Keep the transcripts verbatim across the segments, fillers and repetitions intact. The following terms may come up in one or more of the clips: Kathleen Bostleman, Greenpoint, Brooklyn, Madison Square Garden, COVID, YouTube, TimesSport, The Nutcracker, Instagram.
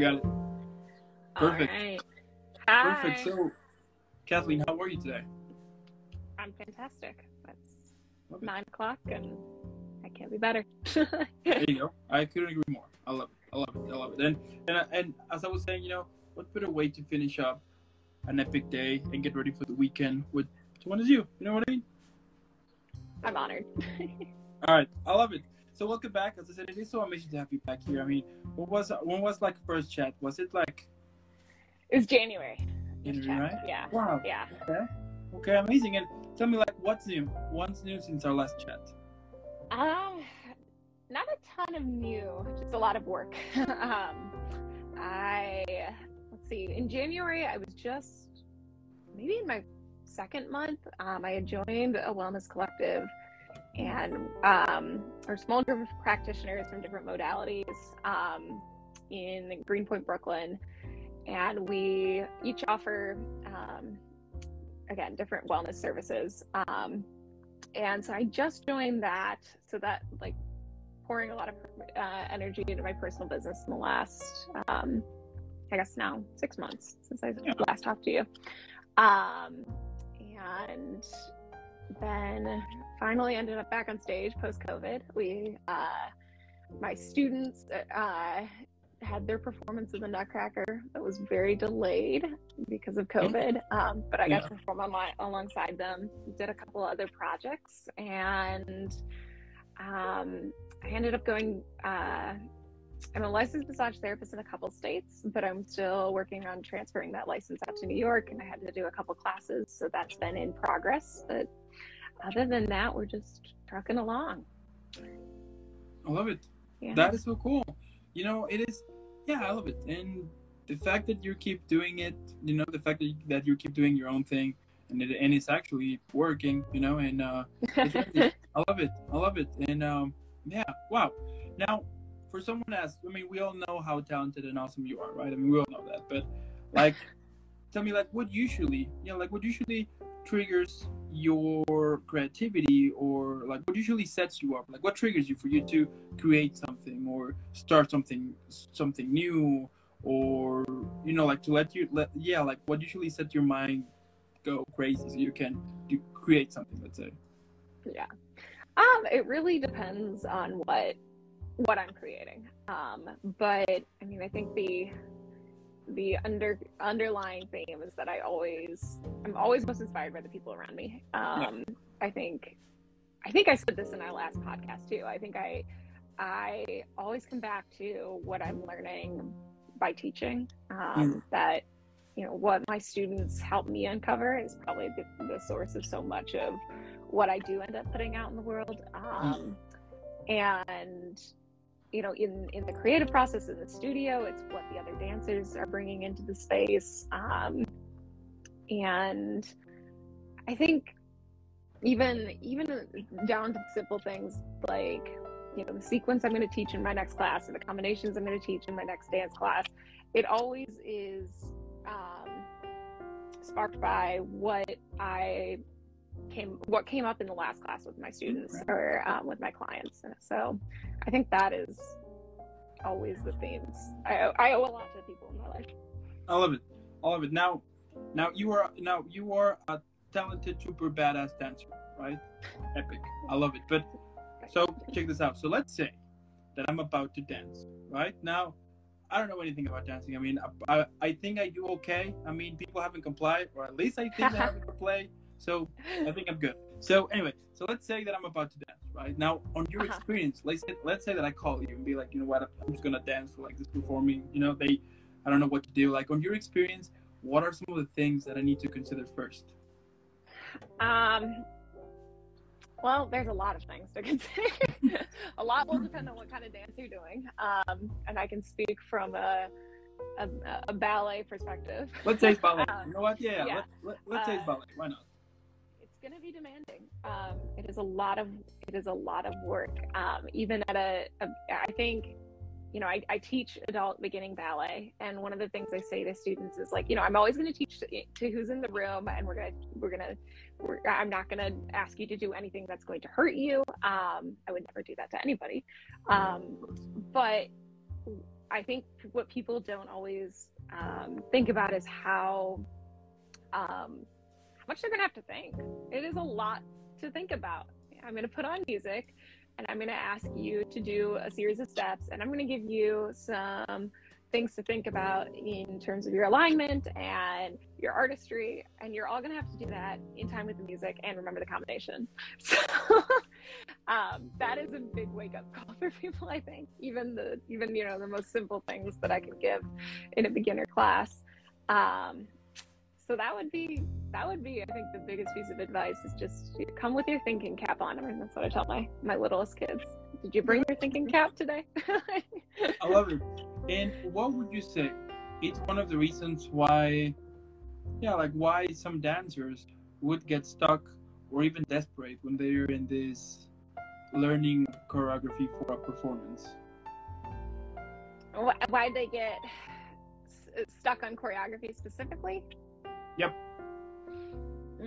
We got it. Perfect. All right. Hi. Perfect. So, Kathleen, how are you today? I'm fantastic. That's love nine it. o'clock, and I can't be better. There you go. I couldn't agree more. I love it. I love it. I love it. And and and as I was saying, you know, what better way to finish up an epic day and get ready for the weekend with someone as you? You know what I mean? I'm honored. All right, I love it. So welcome back. As I said, it is so amazing to have you back here. I mean, what was when was like first chat? Was it like? It was January. January, right? Yeah. Wow. Yeah. Okay. Okay, amazing. And tell me, like, what's new? What's new since our last chat? Um, not a ton of new. Just a lot of work. um, I let's see. In January, I was just maybe in my second month. Um, I had joined a wellness collective. And um, our small group of practitioners from different modalities um, in Greenpoint, Brooklyn, and we each offer um, again different wellness services. Um, and so I just joined that, so that like pouring a lot of uh, energy into my personal business in the last, um, I guess now six months since I last talked to you, um, and. Then finally ended up back on stage post-COVID. We, uh, my students uh, had their performance in The Nutcracker that was very delayed because of COVID, um, but I got yeah. to perform on my, alongside them, did a couple other projects, and um, I ended up going, uh, I'm a licensed massage therapist in a couple states, but I'm still working on transferring that license out to New York, and I had to do a couple classes, so that's been in progress, but other than that, we're just trucking along. I love it. Yeah. That is so cool. You know, it is, yeah, I love it. And the fact that you keep doing it, you know, the fact that you, that you keep doing your own thing and it, and it's actually working, you know, and uh, it's, it's, I love it. I love it. And um, yeah, wow. Now, for someone else, I mean, we all know how talented and awesome you are, right? I mean, we all know that. But like, tell me, like, what usually, you know, like what usually triggers your creativity, or like what usually sets you up, like what triggers you for you to create something or start something something new, or you know, like to let you let yeah like what usually sets your mind go crazy so you can do, create something, let's say? Yeah um it really depends on what what I'm creating, um but I mean, I think the the under underlying theme is that I always, I'm always most inspired by the people around me. Um, yeah. I think, I think I said this in our last podcast too. I think I, I always come back to what I'm learning by teaching, um, yeah. that, you know, what my students help me uncover is probably the, the source of so much of what I do end up putting out in the world. Um, yeah. and, you know, in, in the creative process in the studio, it's what the other dancers are bringing into the space. Um, and I think even, even down to simple things like, you know, the sequence I'm going to teach in my next class or the combinations I'm going to teach in my next dance class, it always is um, sparked by what I came, what came up in the last class with my students or um, with my clients. So I think that is always the themes. I, I owe a lot to people in my life. I love it. I love it. Now, now you are, now you are a talented, super badass dancer, right? Epic. I love it. But so check this out. So let's say that I'm about to dance, right? Now, I don't know anything about dancing. I mean, I, I, I think I do okay. I mean, people haven't complied, or at least I think they haven't complied. So I think I'm good. So anyway, so let's say that I'm about to dance, right? Now, on your uh-huh. experience, let's say, let's say that I call you and be like, you know what, I'm just gonna dance for like this performing, you know, they, I don't know what to do. Like on your experience, what are some of the things that I need to consider first? Um, well, there's a lot of things to consider. A lot will depend on what kind of dance you're doing. Um, and I can speak from a, a, a ballet perspective. Let's say ballet, um, you know what? Yeah, yeah. Let, let, let's uh, say ballet, why not? Going to be demanding. Um, it is a lot of it is a lot of work. Um, even at a, a, I think, you know, I, I teach adult beginning ballet, and one of the things I say to students is like, you know, I'm always going to teach to, to who's in the room, and we're gonna we're gonna we're, I'm not going to ask you to do anything that's going to hurt you. Um, I would never do that to anybody. Um, but I think what people don't always um, think about is how, um, how much they're gonna have to think. It is a lot to think about. I'm gonna put on music and I'm gonna ask you to do a series of steps, and I'm gonna give you some things to think about in terms of your alignment and your artistry, and you're all gonna have to do that in time with the music and remember the combination. So um, that is a big wake-up call for people, I think. Even the even you know the most simple things that I could give in a beginner class. Um, so that would be that would be I think the biggest piece of advice is just come with your thinking cap on. I mean, that's what I tell my my littlest kids. Did you bring your thinking cap today? I love it. And what would you say? It's one of the reasons why, yeah, like why some dancers would get stuck or even desperate when they're in this learning choreography for a performance. Why'd they get stuck on choreography specifically? Yep.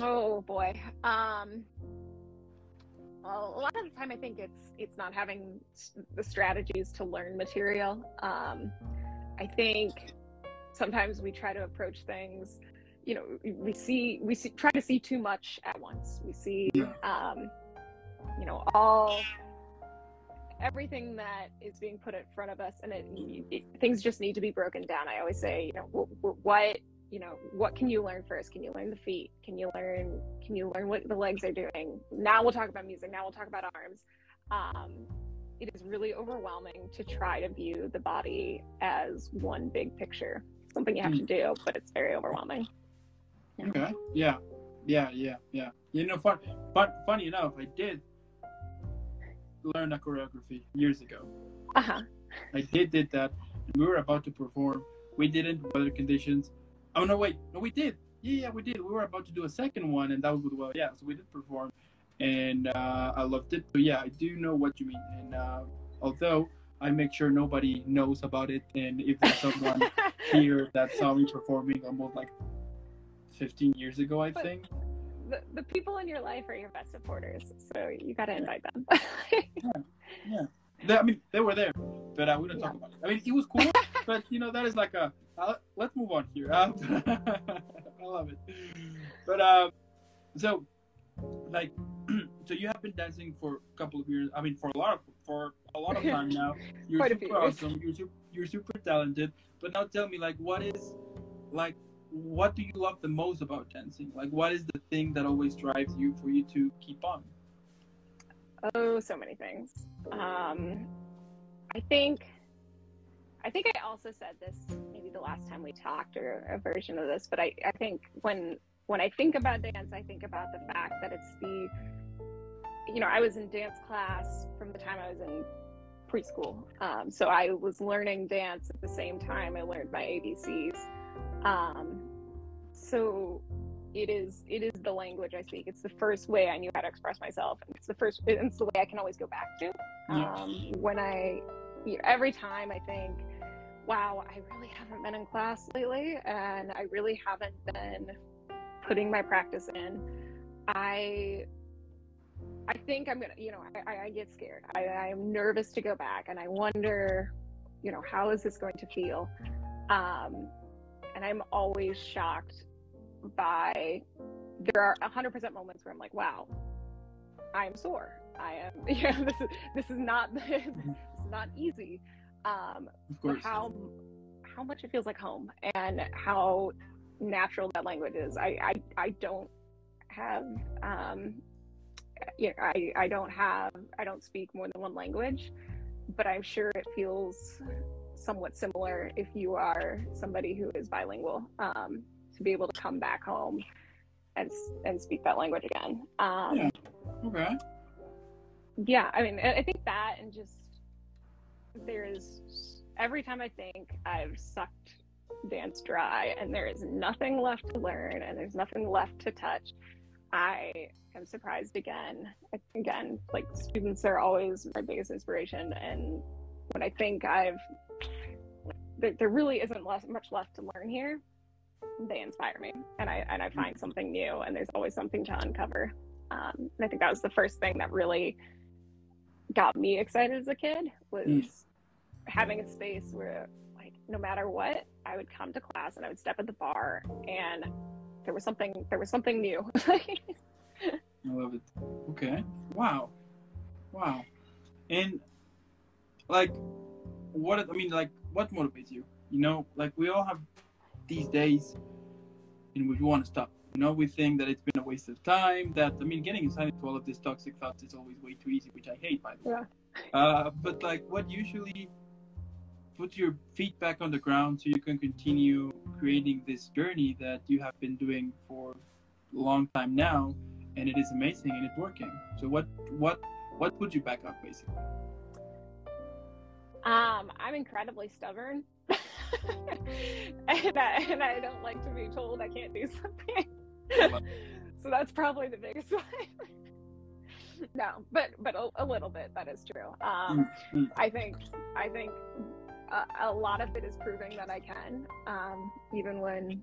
Oh boy. Um, Well, a lot of the time, I think it's it's not having the strategies to learn material. Um, I think sometimes we try to approach things, you know, we see we see, try to see too much at once. We see, um, you know, all everything that is being put in front of us, and it, it things just need to be broken down. I always say, you know, what. You know, what can you learn first? Can you learn the feet? Can you learn, can you learn what the legs are doing? Now we'll talk about music. Now we'll talk about arms. Um, it is really overwhelming to try to view the body as one big picture. It's something you have to do, but it's very overwhelming. Yeah. Okay. Yeah. Yeah. Yeah. Yeah. You know, fun, fun, funny enough, I did learn a choreography years ago. Uh-huh. I did, did that. We were about to perform. We didn't, weather conditions. Oh, no, wait, no, we did. Yeah, yeah, we did. We were about to do a second one, and that was, well, yeah, so we did perform, and uh, I loved it. So, yeah, I do know what you mean, and uh, although I make sure nobody knows about it, and if there's someone here that saw me performing almost, like, fifteen years ago, I but think. The, the people in your life are your best supporters, so you got to invite them. yeah, yeah. They, I mean, they were there, but uh, we don't yeah. talk about it. I mean, it was cool, but, you know, that is like a... Uh, let's move on here. Uh, I love it. But um, so, like, so you have been dancing for a couple of years. I mean, for a lot of for a lot of time now. You're Quite super awesome. You're super, you're super talented. But now tell me, like, what is, like, what do you love the most about dancing? Like, what is the thing that always drives you for you to keep on? Oh, so many things. Um, I think. I think I also said this maybe the last time we talked, or a version of this, but I, I think when when I think about dance, I think about the fact that it's the, you know, I was in dance class from the time I was in preschool. Um, so I was learning dance at the same time I learned my A B Cs. Um, so it is it is the language I speak. It's the first way I knew how to express myself. It's the first, it's the way I can always go back to. Um, when I, you know, every time I think, wow, I really haven't been in class lately, and I really haven't been putting my practice in. I, I think I'm gonna, you know, I, I get scared. I, I'm nervous to go back, and I wonder, you know, how is this going to feel? Um, and I'm always shocked by. There are one hundred percent moments where I'm like, wow, I'm sore. I am. Yeah, this is this is not this is not easy. Um, but how how much it feels like home, and how natural that language is. I I, I don't have um, you know, I I don't have I don't speak more than one language, but I'm sure it feels somewhat similar if you are somebody who is bilingual, um, to be able to come back home and and speak that language again. Um, yeah. Okay. Yeah, I mean, I think that, and just. There is, every time I think I've sucked dance dry and there is nothing left to learn and there's nothing left to touch, I am surprised again. I, again, like, students are always my biggest inspiration, and when I think I've, there, there really isn't less, much left to learn here, they inspire me, and I, and I find something new, and there's always something to uncover. Um, and I think that was the first thing that really got me excited as a kid was having a space where, like, no matter what, I would come to class and I would step at the bar and there was something, there was something new. I love it. Okay. Wow. Wow. And like, what, I mean, like, what motivates you? You know, like, we all have these days in which we want to stop. You know, we think that it's been a waste of time, that, I mean, getting inside into all of these toxic thoughts is always way too easy, which I hate, by the way. Yeah. Uh, but, like, what usually puts your feet back on the ground so you can continue creating this journey that you have been doing for a long time now, and it is amazing and it's working? So what, what, what puts you back up, basically? Um, I'm incredibly stubborn. and, I, and I don't like to be told I can't do something. So that's probably the biggest one. No, but but a, a little bit, that is true. Um, I think I think a, a lot of it is proving that I can, um, even when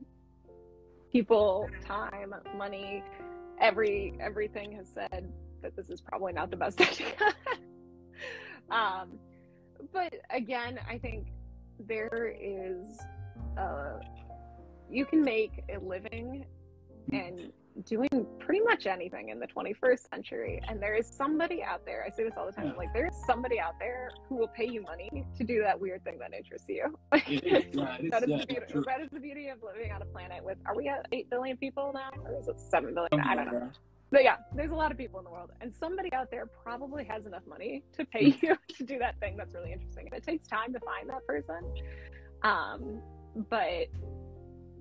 people, time, money, every everything has said that this is probably not the best idea. um, but again, I think there is, uh, you can make a living and doing pretty much anything in the twenty-first century, and there is somebody out there, I say this all the time, yeah. like, there's somebody out there who will pay you money to do that weird thing that interests you. Like, it is, yeah, it is, that, is yeah, the beauty, that is the beauty of living on a planet with, are we at eight billion people now, or is it seven billion? Oh, I don't know. God. But yeah, there's a lot of people in the world, and somebody out there probably has enough money to pay you to do that thing that's really interesting. And it takes time to find that person, um, but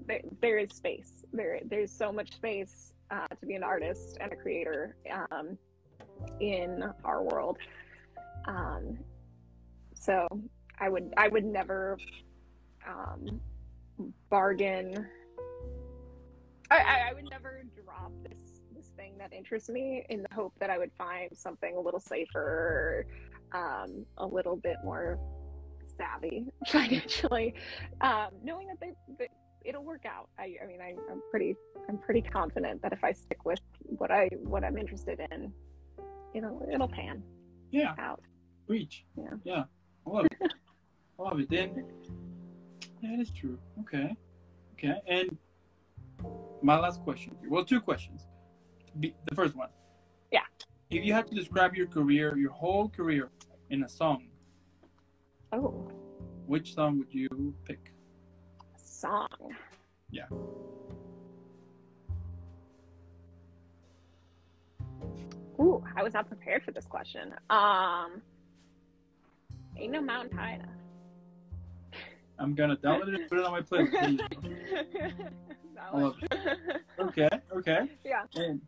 there, there is space. There, there's so much space uh, to be an artist and a creator um, in our world. Um, so I would, I would never um, bargain. I, I, I would never drop this thing that interests me in the hope that I would find something a little safer, um, a little bit more savvy financially, um, knowing that, they, that it'll work out. I, I mean, I, I'm pretty, I'm pretty confident that if I stick with what I, what I'm interested in, you know, it'll pan yeah. out. Reach. Yeah. Yeah. I love it. I love it. Then that is true. Okay. Okay. And my last question here. Well, two questions. Be the first one, yeah. If you had to describe your career, your whole career, in a song, oh, which song would you pick? A song. Yeah. Ooh, I was not prepared for this question. Um, ain't no mountain high enough. I'm gonna download it and put it on my playlist. I love it. Okay. Okay. Yeah. And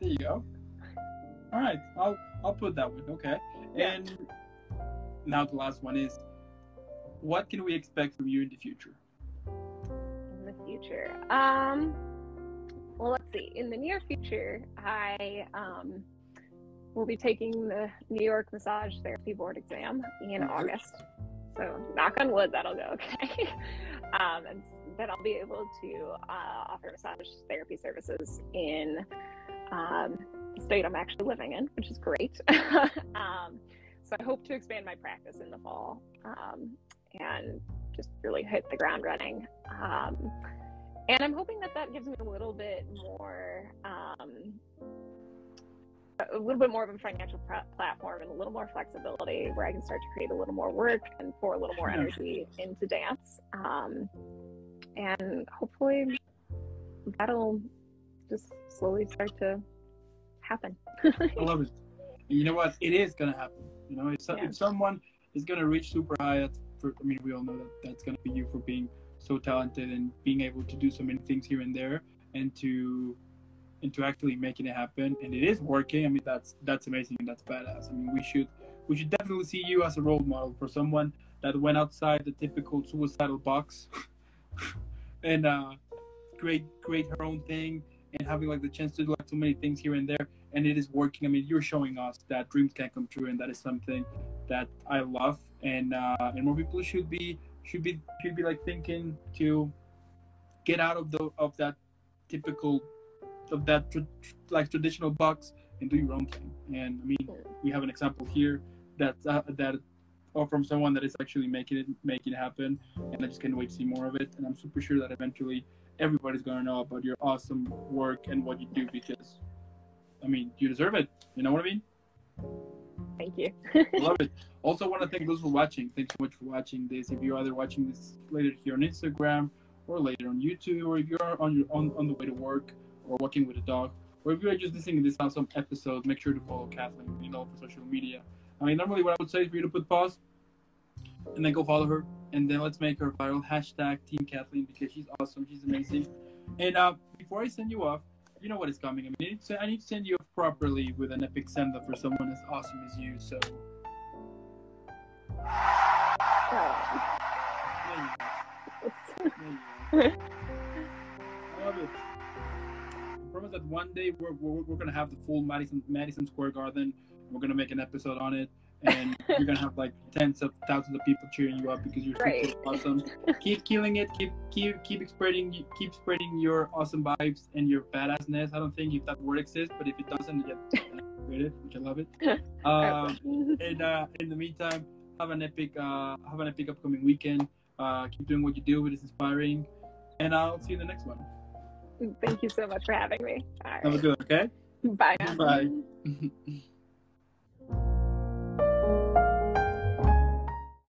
there you go. All right, I'll I'll put that one. Okay. Yeah. And now the last one is, what can we expect from you in the future? In the future, um, well, let's see. In the near future, I um will be taking the New York Massage Therapy Board exam in August. So, knock on wood, that'll go okay. um, and then I'll be able to uh, offer massage therapy services in um, the state I'm actually living in, which is great. um, so I hope to expand my practice in the fall um, and just really hit the ground running. Um, and I'm hoping that that gives me a little bit more, um, a little bit more of a financial platform and a little more flexibility where I can start to create a little more work and pour a little more energy into dance. Um, and hopefully that'll just slowly start to happen. I love it. You know what? It is going to happen. You know, if, so, yeah. if someone is going to reach super high, that's for, I mean, we all know that that's going to be you for being so talented and being able to do so many things here and there and to and to actually making it happen, and it is working. I mean, that's that's amazing and that's badass. I mean, we should we should definitely see you as a role model for someone that went outside the typical suicidal box and uh, create create her own thing and having like the chance to do like so many things here and there, and it is working. I mean, you're showing us that dreams can come true, and that is something that I love, and uh, and more people should be should be should be like thinking to get out of the of that typical. of that tr like traditional box and do your own thing. And I mean, we have an example here that uh, that or from someone that is actually making it making it happen. And I just can't wait to see more of it. And I'm super sure that eventually everybody's going to know about your awesome work and what you do, because, I mean, you deserve it. You know what I mean? Thank you. Love it. Also want to thank those for watching. Thanks so much for watching this. If you're either watching this later here on Instagram or later on YouTube, or if you're on your on, on the way to work or walking with a dog, or if you're just listening to this awesome episode, make sure to follow Kathleen, you know, for social media. I mean, normally what I would say is for you to put pause and then go follow her, and then let's make her viral. Hashtag Team Kathleen, because she's awesome. She's amazing. And uh, before I send you off, you know what is coming. I mean, I need to send you off properly with an epic send-off for someone as awesome as you. So. Oh. There you go. There you go. I love it. I promise that one day we're, we're, we're going to have the full Madison, Madison Square Garden. We're going to make an episode on it. And you're going to have like tens of thousands of people cheering you up because you're right. super awesome. Keep killing it. Keep keep keep spreading keep spreading your awesome vibes and your badassness. I don't think if that word exists, but if it doesn't, get spread it, which I love it. Um, and uh, in the meantime, have an epic uh, have an epic upcoming weekend. Uh, keep doing what you do. It is inspiring. And I'll see you in the next one. Thank you so much for having me. All right. Have a good one, okay? Bye now. Bye.